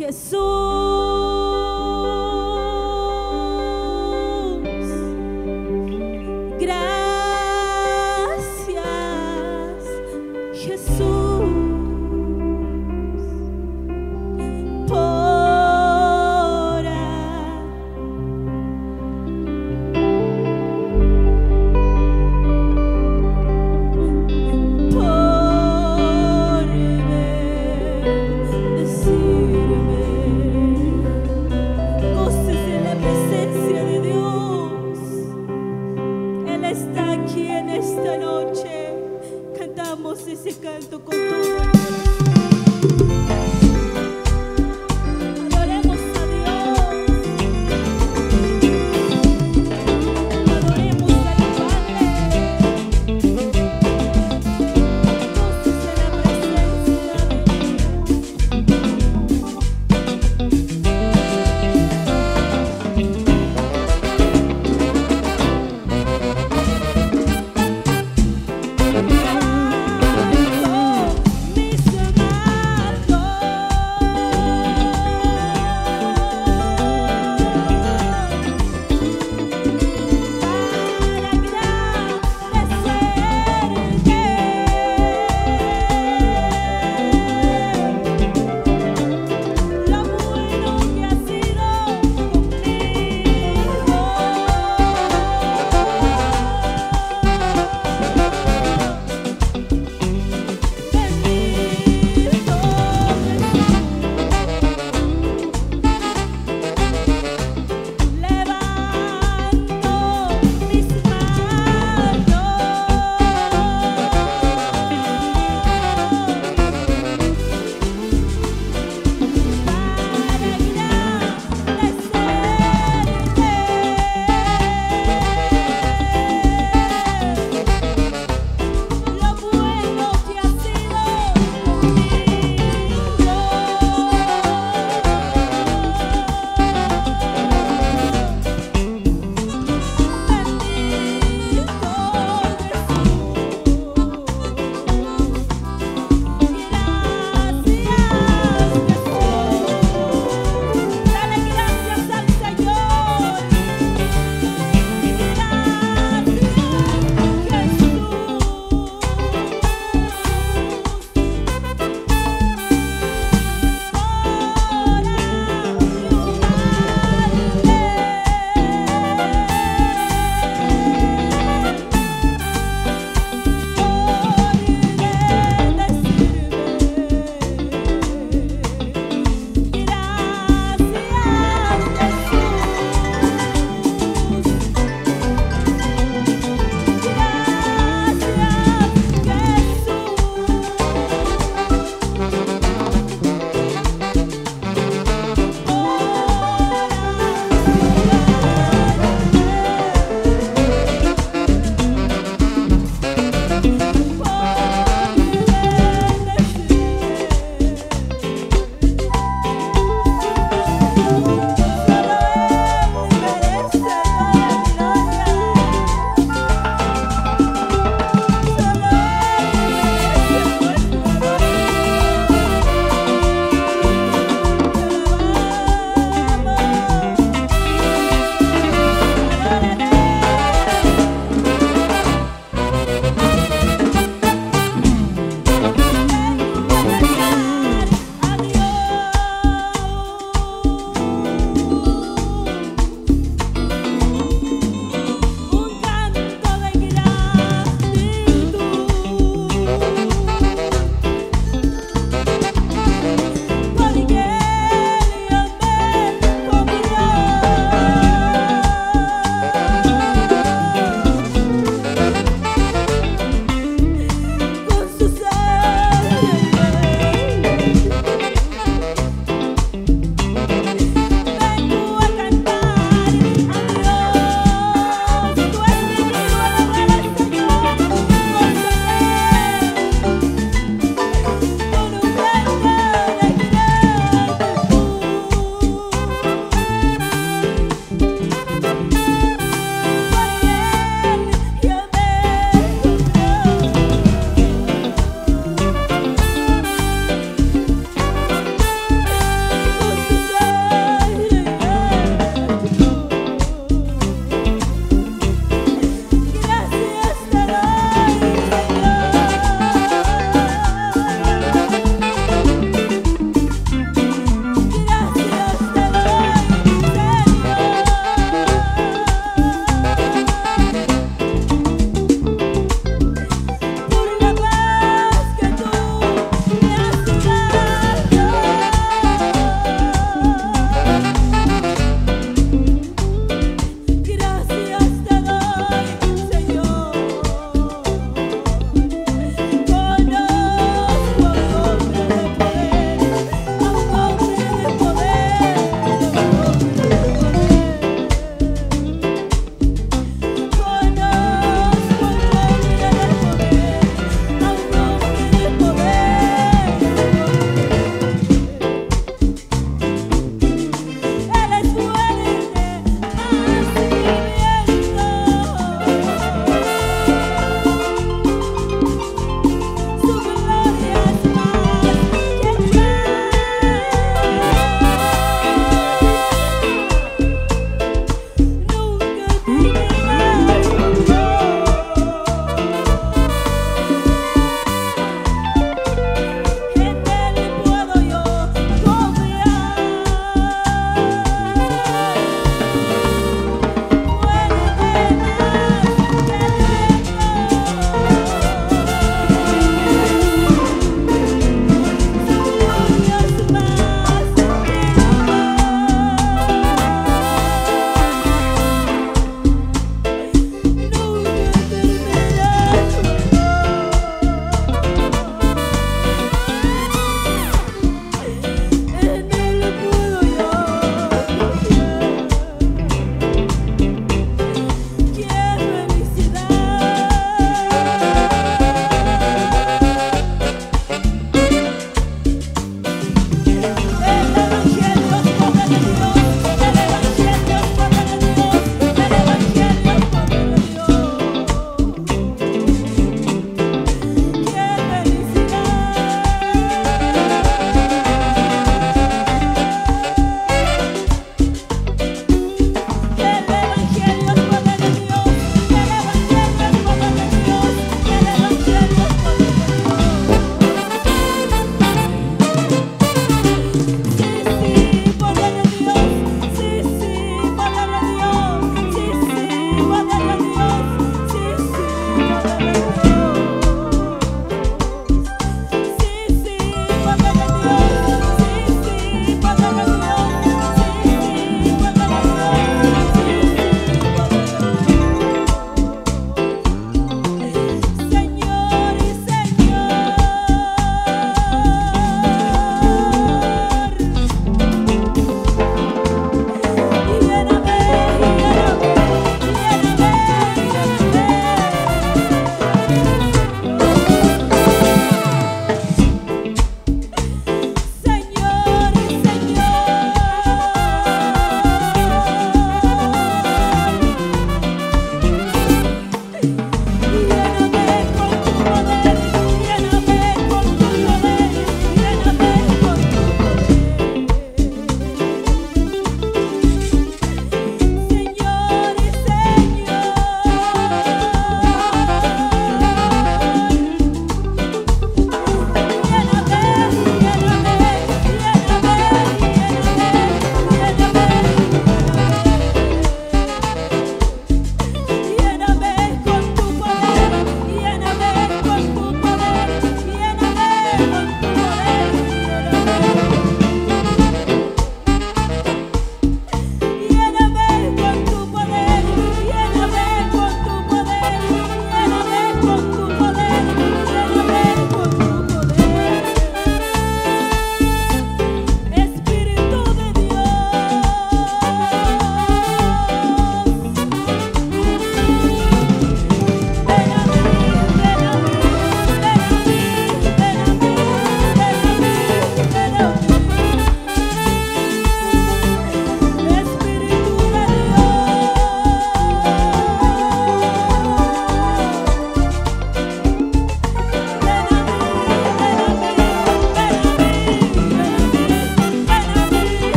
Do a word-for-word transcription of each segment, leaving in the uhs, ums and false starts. Jesús, gracias, Jesús, por por ver, decirme.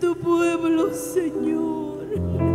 tu pueblo, Señor.